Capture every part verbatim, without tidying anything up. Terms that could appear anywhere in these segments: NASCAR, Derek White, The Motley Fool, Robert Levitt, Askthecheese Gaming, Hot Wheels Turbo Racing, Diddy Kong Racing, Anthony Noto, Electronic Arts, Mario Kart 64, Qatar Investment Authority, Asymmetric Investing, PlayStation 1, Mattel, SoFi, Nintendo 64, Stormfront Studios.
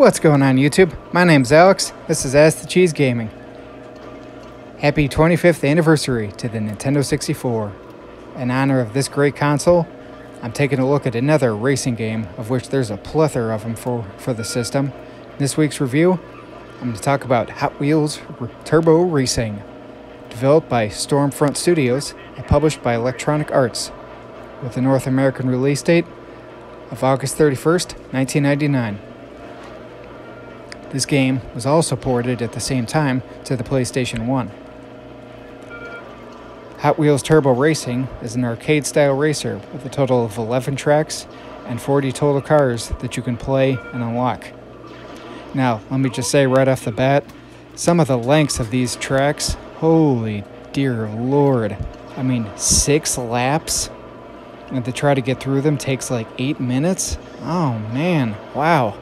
What's going on, YouTube? My name's Alex. This is Ask the Cheese Gaming. Happy twenty-fifth anniversary to the Nintendo sixty-four. In honor of this great console, I'm taking a look at another racing game, of which there's a plethora of them for, for the system. In this week's review, I'm going to talk about Hot Wheels Turbo Racing, developed by Stormfront Studios and published by Electronic Arts, with a North American release date of August thirty-first, nineteen ninety-nine. This game was also ported at the same time to the PlayStation one. Hot Wheels Turbo Racing is an arcade-style racer with a total of eleven tracks and forty total cars that you can play and unlock. Now, let me just say right off the bat, some of the lengths of these tracks, holy dear lord, I mean six laps? And to try to get through them takes like eight minutes? Oh man, wow.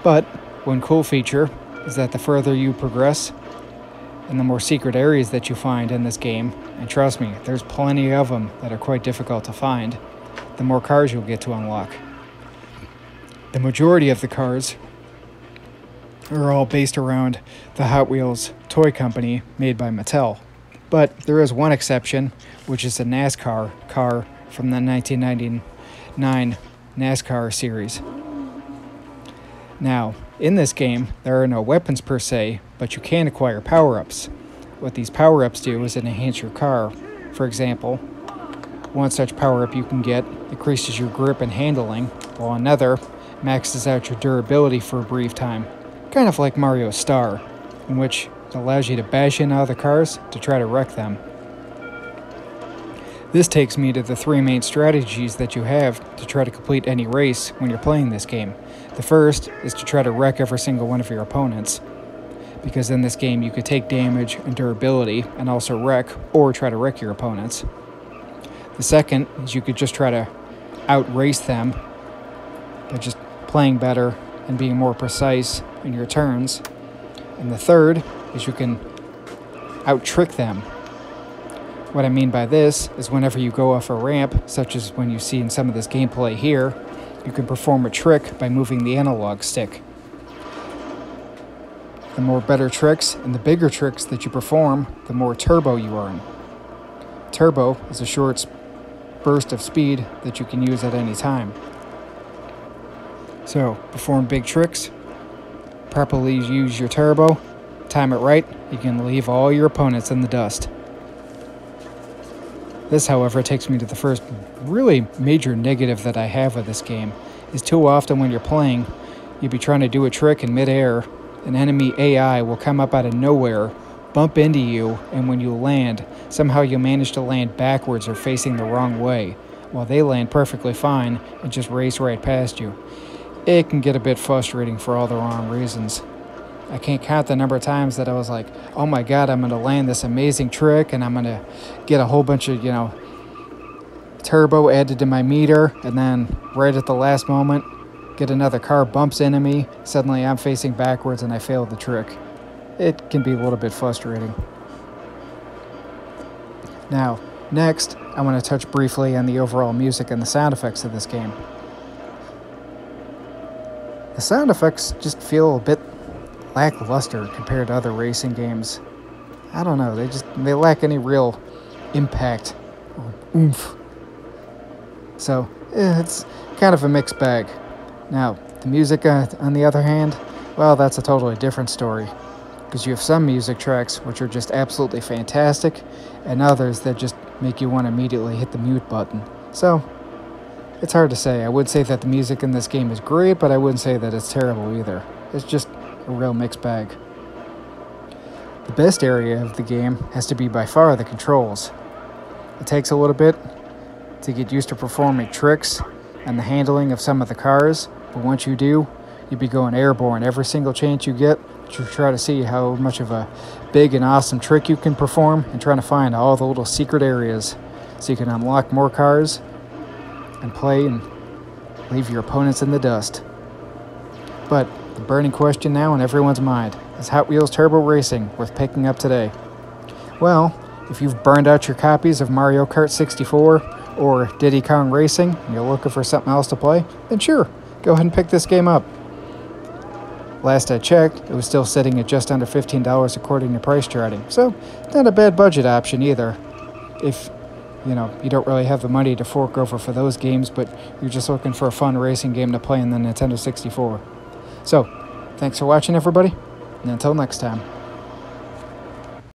But one cool feature is that the further you progress and the more secret areas that you find in this game, and trust me, there's plenty of them that are quite difficult to find, the more cars you'll get to unlock. The majority of the cars are all based around the Hot Wheels toy company made by Mattel. But there is one exception, which is a NASCAR car from the nineteen ninety-nine NASCAR series. Now, in this game, there are no weapons per se, but you can acquire power-ups. What these power-ups do is enhance your car. For example, one such power-up you can get increases your grip and handling, while another maxes out your durability for a brief time, kind of like Mario Star, in which it allows you to bash in other cars to try to wreck them. This takes me to the three main strategies that you have to try to complete any race when you're playing this game. The first is to try to wreck every single one of your opponents, because in this game you could take damage and durability and also wreck or try to wreck your opponents. The second is you could just try to outrace them by just playing better and being more precise in your turns. And the third is you can out-trick them. What I mean by this is whenever you go off a ramp, such as when you see in some of this gameplay here, you can perform a trick by moving the analog stick. The more better tricks and the bigger tricks that you perform, the more turbo you earn. Turbo is a short burst of speed that you can use at any time. So, perform big tricks, properly use your turbo, time it right, you can leave all your opponents in the dust. This, however, takes me to the first really major negative that I have with this game, is too often when you're playing, you'll be trying to do a trick in midair, an enemy A I will come up out of nowhere, bump into you, and when you land, somehow you'll manage to land backwards or facing the wrong way, while they land perfectly fine and just race right past you. It can get a bit frustrating for all the wrong reasons. I can't count the number of times that I was like, oh my god, I'm going to land this amazing trick and I'm going to get a whole bunch of, you know, turbo added to my meter, and then right at the last moment, get another car bumps into me, suddenly I'm facing backwards and I failed the trick. It can be a little bit frustrating. Now, next, I want to touch briefly on the overall music and the sound effects of this game. The sound effects just feel a bit lackluster compared to other racing games. I don't know, they just they lack any real impact or oomph. So it's kind of a mixed bag. Now, the music uh, on the other hand, well, that's a totally different story, because you have some music tracks which are just absolutely fantastic and others that just make you want to immediately hit the mute button. So it's hard to say. I would say that the music in this game is great, but I wouldn't say that it's terrible either. It's just a real mixed bag. The best area of the game has to be by far the controls. It takes a little bit to get used to performing tricks and the handling of some of the cars, but once you do, you'll be going airborne every single chance you get to try to see how much of a big and awesome trick you can perform, and trying to find all the little secret areas so you can unlock more cars and play and leave your opponents in the dust. But the burning question now in everyone's mind is, Hot Wheels Turbo Racing worth picking up today? Well, if you've burned out your copies of Mario Kart sixty-four or Diddy Kong Racing and you're looking for something else to play, then sure, go ahead and pick this game up. Last I checked, it was still sitting at just under fifteen dollars according to price charting, so not a bad budget option either, if you know you don't really have the money to fork over for those games, but you're just looking for a fun racing game to play in the Nintendo sixty-four. So, thanks for watching, everybody, and until next time.